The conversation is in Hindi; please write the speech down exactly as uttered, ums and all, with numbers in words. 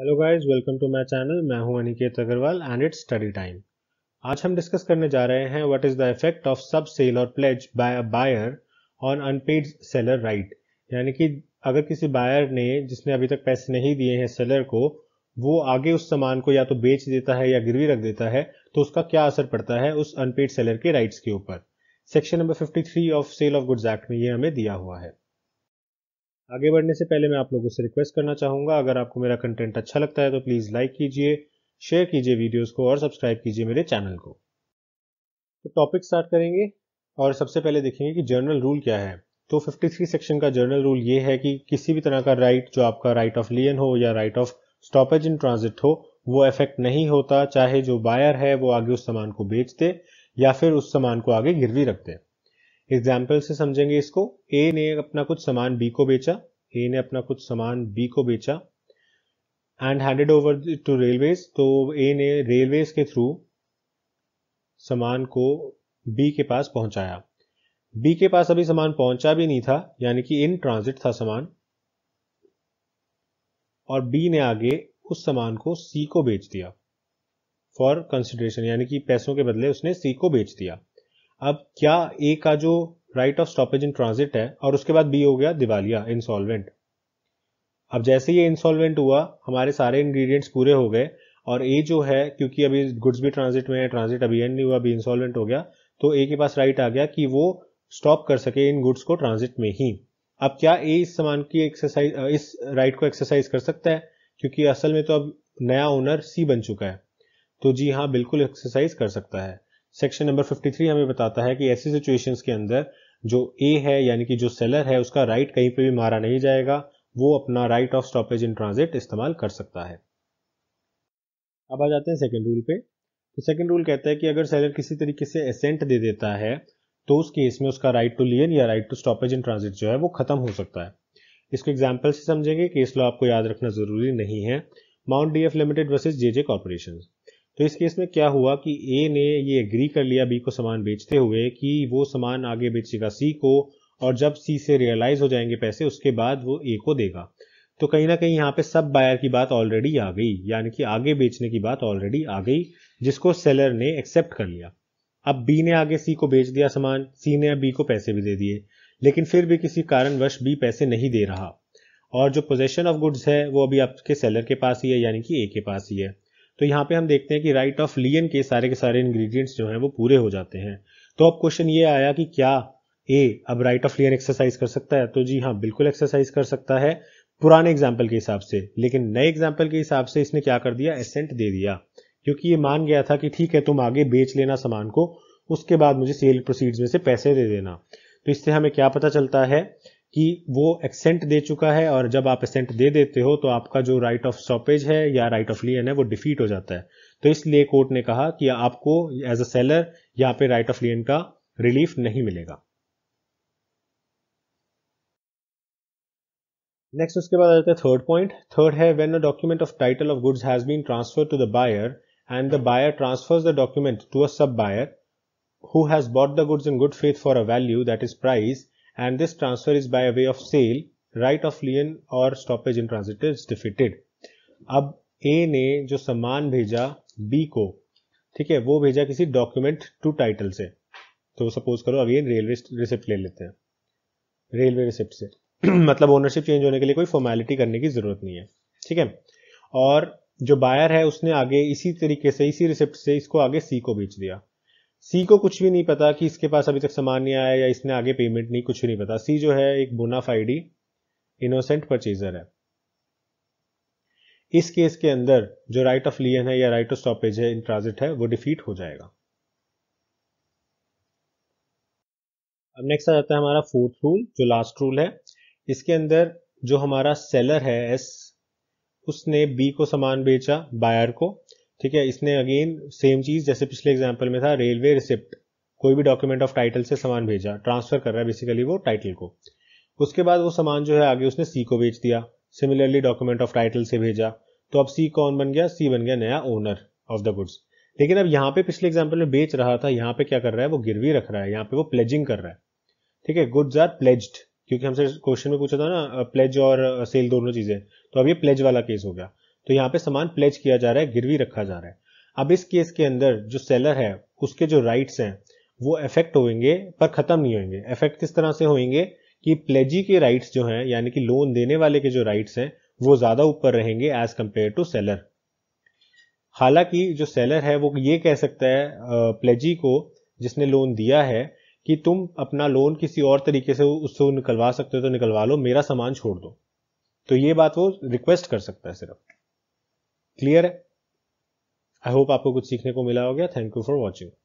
Hello guys, welcome to my channel. मैं हूं Aniket Agrawal and it's study time. आज हम डिस्कस करने जा रहे हैं what is the effect of sub sale और pledge by a buyer on unpaid seller right. यानी कि अगर किसी बायर ने, जिसने अभी तक पैसे नहीं दिए हैं सेलर को, वो आगे उस सामान को या तो बेच देता है या गिरवी रख देता है, तो उसका क्या असर पड़ता है उस अनपेड सेलर के राइट्स के ऊपर। सेक्शन नंबर तिरेपन of sale of goods act में ये हमें दिया हुआ है। आगे बढ़ने से पहले मैं आप लोगों से रिक्वेस्ट करना चाहूंगा, अगर आपको मेरा कंटेंट अच्छा लगता है तो प्लीज लाइक कीजिए, शेयर कीजिए वीडियोस को और सब्सक्राइब कीजिए मेरे चैनल को। तो टॉपिक स्टार्ट करेंगे और सबसे पहले देखेंगे कि जर्नल रूल क्या है। तो तिरेपन सेक्शन का जर्नल रूल ये है कि किसी भी तरह का राइट right, जो आपका राइट ऑफ लियन हो या right of stoppage in transit हो, वो इफेक्ट नहीं होता, चाहे जो बायर है वो आगे उस सामान को बेच दे या फिर उस सामान को आगे गिरवी रख दे। एग्जाम्पल से समझेंगे इसको। ए ने अपना कुछ सामान बी को बेचा, ए ने अपना कुछ सामान बी को बेचा and handed over to railways. तो ए ने रेलवेज के थ्रू सामान को बी के पास पहुंचाया। बी के पास अभी सामान पहुंचा भी नहीं था, यानी कि इन ट्रांजिट था सामान, और बी ने आगे उस सामान को सी को बेच दिया फॉर कंसिडरेशन, यानी कि पैसों के बदले उसने सी को बेच दिया। अब क्या ए का जो right of stoppage in transit है, और उसके बाद बी हो गया दिवालिया, इंसॉल्वेंट। अब जैसे ये इंसॉल्वेंट हुआ, हमारे सारे इंग्रेडिएंट्स पूरे हो गए और ए जो है, क्योंकि अभी गुड्स भी ट्रांजिट में है, ट्रांजिट अभी एंड नहीं हुआ, अभी इंसॉल्वेंट हो गया, तो ए के पास राइट आ गया कि वो स्टॉप कर सके इन गुड्स को ट्रांजिट में ही। अब क्या ए इस सामान की एक्सरसाइज, इस राइट को एक्सरसाइज कर सकता है, क्योंकि असल में तो अब नया ओनर सी बन चुका है? तो जी हाँ, बिल्कुल एक्सरसाइज कर सकता है। सेक्शन नंबर तिरेपन हमें बताता है कि ऐसी सिचुएशंस के अंदर जो ए है, यानी कि जो सेलर है, उसका राइट कहीं पे भी मारा नहीं जाएगा, वो अपना right of stoppage in transit इस्तेमाल कर सकता है। अब आ जाते हैं सेकंड रूल पे। तो सेकंड रूल कहता है कि अगर सेलर किसी तरीके से एसेंट दे देता है तो उस केस में उसका राइट टू लियन या right to stoppage in transit जो है वो खत्म हो सकता है। इसको एग्जाम्पल से समझेंगे, केस लॉ आपको याद रखना जरूरी नहीं है। Mount D F limited versus J J corporation. तो इस केस में क्या हुआ कि ए ने ये एग्री कर लिया बी को सामान बेचते हुए कि वो सामान आगे बेचेगा सी को, और जब सी से रियलाइज हो जाएंगे पैसे उसके बाद वो ए को देगा। तो कहीं ना कहीं यहाँ पे सब बायर की बात ऑलरेडी आ गई, यानी कि आगे बेचने की बात ऑलरेडी आ गई, जिसको सेलर ने एक्सेप्ट कर लिया। अब बी ने आगे सी को बेच दिया सामान, सी ने अब बी को पैसे भी दे दिए, लेकिन फिर भी किसी कारणवश बी पैसे नहीं दे रहा, और जो पोजेशन ऑफ गुड्स है वो अभी आपके सेलर के पास ही है, यानी कि ए के पास ही है। तो यहाँ पे हम देखते हैं कि राइट ऑफ लियन के सारे के सारे इंग्रेडिएंट्स जो हैं वो पूरे हो जाते हैं। तो अब क्वेश्चन ये आया कि क्या ए अब राइट ऑफ लियन एक्सरसाइज कर सकता है? तो जी हाँ, बिल्कुल एक्सरसाइज कर सकता है पुराने एग्जाम्पल के हिसाब से। लेकिन नए एग्जाम्पल के हिसाब से इसने क्या कर दिया, एसेंट दे दिया, क्योंकि ये मान गया था कि ठीक है तुम आगे बेच लेना सामान को, उसके बाद मुझे सेल प्रोसीड्स में से पैसे दे देना। तो इससे हमें क्या पता चलता है कि वो एक्सेंट दे चुका है, और जब आप एक्सेंट दे देते हो तो आपका जो राइट ऑफ स्टॉपेज है या राइट ऑफ लियन है वो डिफीट हो जाता है। तो इसलिए कोर्ट ने कहा कि आपको एज अ सेलर यहाँ पे राइट ऑफ लियन का रिलीफ नहीं मिलेगा। नेक्स्ट उसके बाद आ जाता है थर्ड पॉइंट। थर्ड है when a document of title of goods has been transferred to the buyer and the buyer transfers the document to a sub buyer who has bought the goods in good faith for a value that is price and this transfer is by way of sale, right of lien or stoppage in transit is defeated. अब A ने जो सामान भेजा B को, ठीक है, वो भेजा किसी डॉक्यूमेंट टू टाइटल से। तो सपोज करो अगेन रेलवे रिसिप्ट ले लेते हैं, रेलवे रिसिप्ट से मतलब ओनरशिप चेंज होने के लिए कोई फॉर्मेलिटी करने की जरूरत नहीं है, ठीक है। और जो बायर है उसने आगे इसी तरीके से, इसी रिसिप्ट से इसको आगे C को बेच दिया। सी को कुछ भी नहीं पता कि इसके पास अभी तक सामान नहीं आया या इसने आगे पेमेंट नहीं, कुछ नहीं पता। सी जो है एक बोनाफाइडी इनोसेंट परचेजर है। इस केस के अंदर जो राइट ऑफ लियन है या राइट ऑफ स्टॉपेज है इन ट्रांजिट है वो डिफीट हो जाएगा। अब नेक्स्ट आ जाता है हमारा फोर्थ रूल, जो लास्ट रूल है। इसके अंदर जो हमारा सेलर है एस, उसने बी को सामान बेचा बायर को, ठीक है। इसने अगेन सेम चीज जैसे पिछले एग्जांपल में था, रेलवे रिसिप्ट, कोई भी डॉक्यूमेंट ऑफ टाइटल से सामान भेजा, ट्रांसफर कर रहा है बेसिकली वो टाइटल को। उसके बाद वो सामान जो है आगे उसने सी को बेच दिया, सिमिलरली डॉक्यूमेंट ऑफ टाइटल से भेजा। तो अब सी कौन बन गया, सी बन गया नया ओनर ऑफ द गुड्स। लेकिन अब यहाँ पे पिछले एग्जाम्पल में बेच रहा था, यहाँ पे क्या कर रहा है, वो गिरवी रख रहा है, यहाँ पे वो प्लेजिंग कर रहा है, ठीक है। गुड्स आर प्लेज्ड, क्योंकि हमसे क्वेश्चन में पूछा था ना, प्लेज और सेल दोनों चीजें, तो अब ये प्लेज वाला केस हो गया। तो यहाँ पे सामान प्लेज किया जा रहा है, गिरवी रखा जा रहा है। अब इस केस के अंदर जो सेलर है उसके जो राइट्स हैं वो अफेक्ट होंगे पर खत्म नहीं होंगे। अफेक्ट किस तरह से होंगे कि प्लेजी के राइट्स जो हैं यानी कि लोन देने वाले के जो राइट्स हैं वो ज्यादा ऊपर रहेंगे एज कंपेयर टू सेलर। हालांकि जो सेलर है वो ये कह सकता है प्लेजी को जिसने लोन दिया है कि तुम अपना लोन किसी और तरीके से उससे निकलवा सकते हो तो निकलवा लो, मेरा सामान छोड़ दो। तो ये बात वो रिक्वेस्ट कर सकता है सिर्फ। क्लियर है? आई होप आपको कुछ सीखने को मिला होगा। Thank you for watching.